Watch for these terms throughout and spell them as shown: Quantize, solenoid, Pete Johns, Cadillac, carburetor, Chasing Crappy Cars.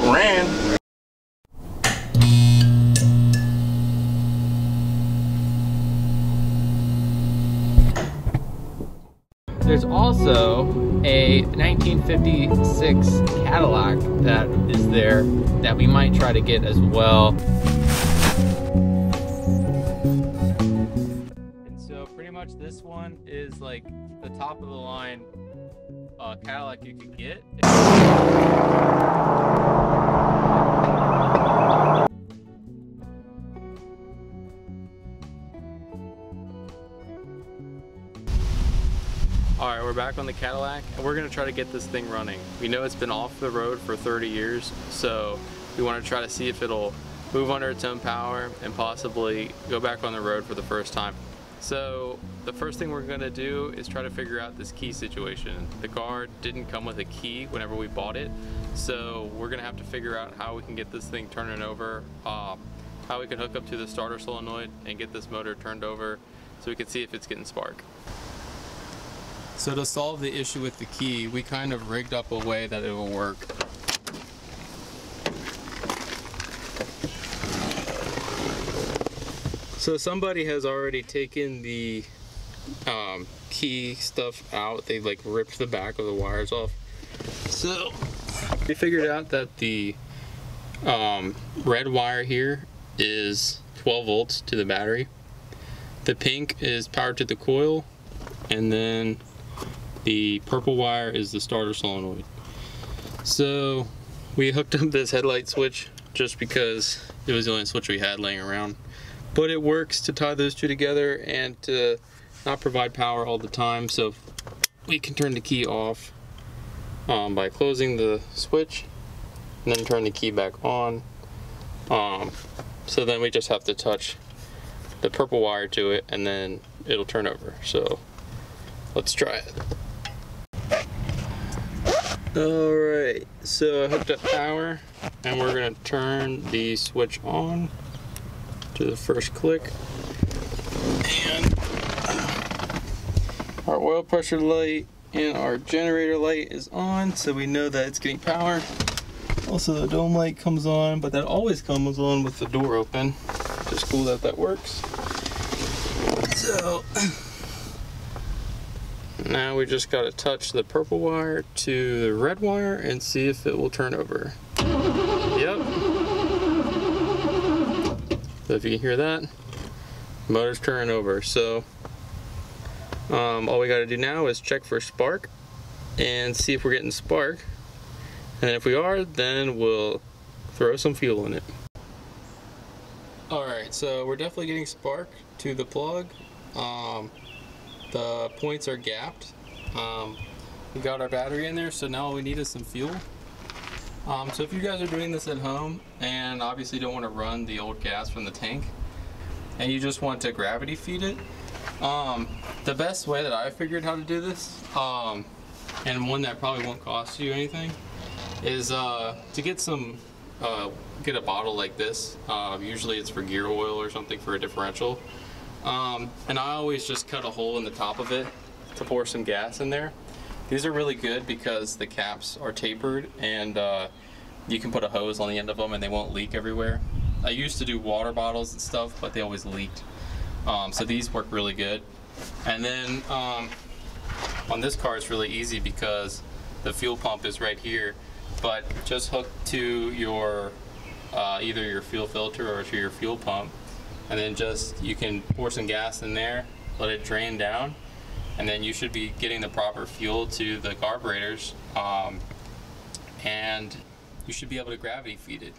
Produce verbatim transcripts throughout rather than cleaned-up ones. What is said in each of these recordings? outran. There's also a nineteen fifty-six Cadillac that is there that we might try to get as well. And so pretty much this one is like the top of the line uh, Cadillac you could get. Alright, we're back on the Cadillac and we're going to try to get this thing running. We know it's been off the road for thirty years, so we want to try to see if it'll move under its own power and possibly go back on the road for the first time. So the first thing we're going to do is try to figure out this key situation. The car didn't come with a key whenever we bought it, so we're going to have to figure out how we can get this thing turning over, uh, how we can hook up to the starter solenoid and get this motor turned over so we can see if it's getting spark. So to solve the issue with the key, we kind of rigged up a way that it will work. So somebody has already taken the um, key stuff out. They like ripped the back of the wires off. So we figured out that the um, red wire here is twelve volts to the battery. The pink is power to the coil, and then the purple wire is the starter solenoid. So we hooked up this headlight switch just because it was the only switch we had laying around. But it works to tie those two together and to not provide power all the time. So we can turn the key off um, by closing the switch and then turn the key back on. Um, so then we just have to touch the purple wire to it and then it'll turn over. So let's try it. Alright, so I hooked up power and we're going to turn the switch on to the first click. And our oil pressure light and our generator light is on, so we know that it's getting power. Also the dome light comes on, but that always comes on with the door open. Just cool that that works. So now we just got to touch the purple wire to the red wire and see if it will turn over. Yep. So if you can hear that, motor's turning over. So um, all we got to do now is check for spark and see if we're getting spark. And if we are, then we'll throw some fuel in it. Alright, so we're definitely getting spark to the plug. Um, The points are gapped. Um, we got our battery in there, so now all we need is some fuel. Um, so if you guys are doing this at home and obviously don't want to run the old gas from the tank and you just want to gravity feed it, um, the best way that I figured how to do this, um, and one that probably won't cost you anything, is uh, to get some uh, get a bottle like this. Uh, usually it's for gear oil or something for a differential. Um, and I always just cut a hole in the top of it to pour some gas in there. These are really good because the caps are tapered and uh, you can put a hose on the end of them and they won't leak everywhere. I used to do water bottles and stuff, but they always leaked. Um, so these work really good. And then um, on this car it's really easy because the fuel pump is right here, but just hook to your uh, either your fuel filter or to your fuel pump. And then just, you can pour some gas in there, let it drain down, and then you should be getting the proper fuel to the carburetors, um, and you should be able to gravity feed it.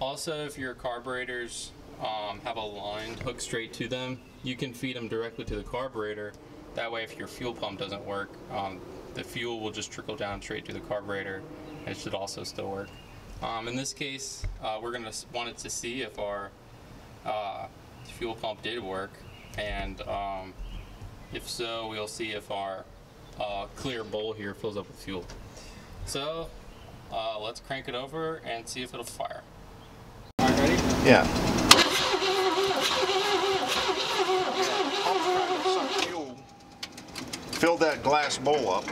Also, if your carburetors um, have a line hooked straight to them, you can feed them directly to the carburetor. That way, if your fuel pump doesn't work, um, the fuel will just trickle down straight to the carburetor, and it should also still work. Um, in this case, uh, we're gonna want it to see if our Uh, the fuel pump did work, and um, if so, we'll see if our uh, clear bowl here fills up with fuel. So uh, let's crank it over and see if it'll fire. All right, ready? Yeah. Fill that glass bowl up.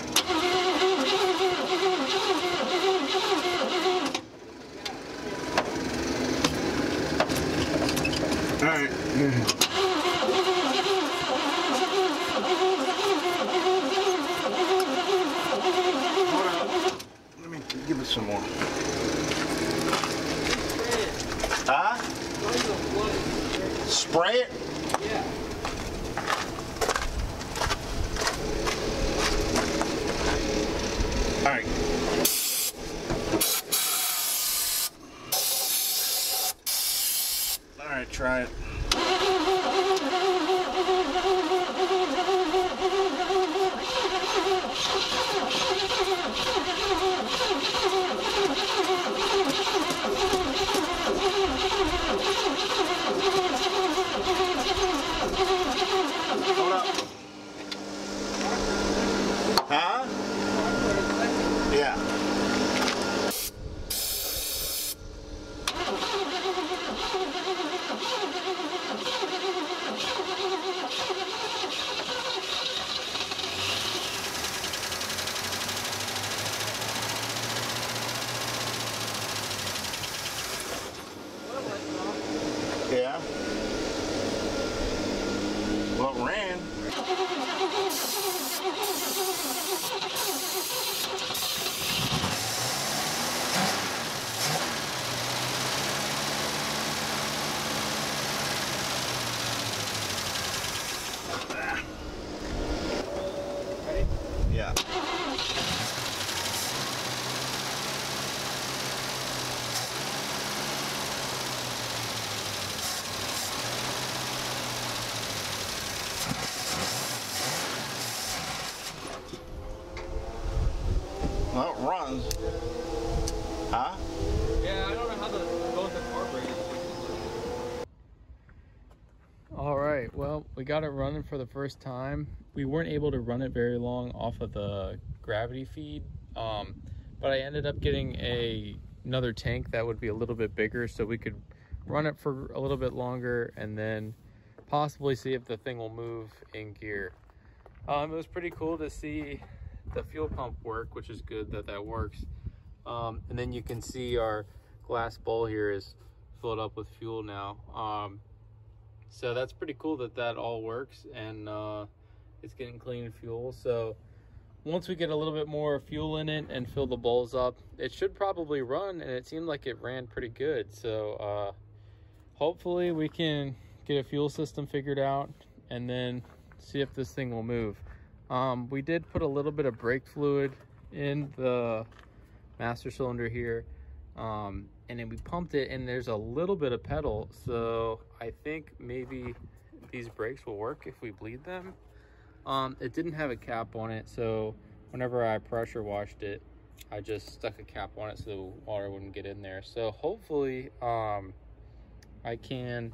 Yeah. Give it some more. Huh? Spray it? Yeah. All right. All right, try it. Huh? Yeah. Yeah. Well, it ran. Yeah. Well, it runs. Huh? Yeah, I don't know how the both incorporated. Alright, well, we got it running for the first time. We weren't able to run it very long off of the gravity feed, um, but I ended up getting a, another tank that would be a little bit bigger so we could run it for a little bit longer and then possibly see if the thing will move in gear. Um, it was pretty cool to see the fuel pump work, which is good that that works. Um, and then you can see our glass bowl here is filled up with fuel now. Um, so that's pretty cool that that all works, and uh, it's getting clean fuel. So once we get a little bit more fuel in it and fill the bowls up, it should probably run, and it seemed like it ran pretty good. So uh, hopefully we can get a fuel system figured out and then see if this thing will move. Um, we did put a little bit of brake fluid in the master cylinder here, um, and then we pumped it, and there's a little bit of pedal, so I think maybe these brakes will work if we bleed them. Um, it didn't have a cap on it, so whenever I pressure washed it, I just stuck a cap on it so the water wouldn't get in there. So hopefully um, I can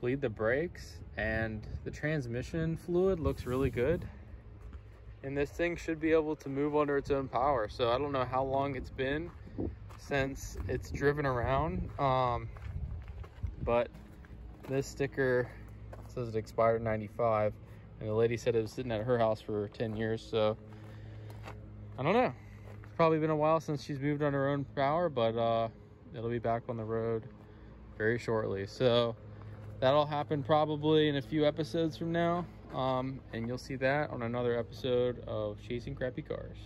bleed the brakes, and the transmission fluid looks really good. And this thing should be able to move under its own power. So I don't know how long it's been since it's driven around. Um, but this sticker says it expired in ninety-five. And the lady said it was sitting at her house for ten years. So I don't know. It's probably been a while since she's moved on her own power. But uh, it'll be back on the road very shortly. So that'll happen probably in a few episodes from now. Um, and you'll see that on another episode of Chasing Crappy Cars.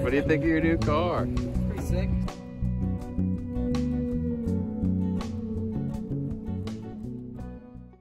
What do you think of your new car? Pretty sick.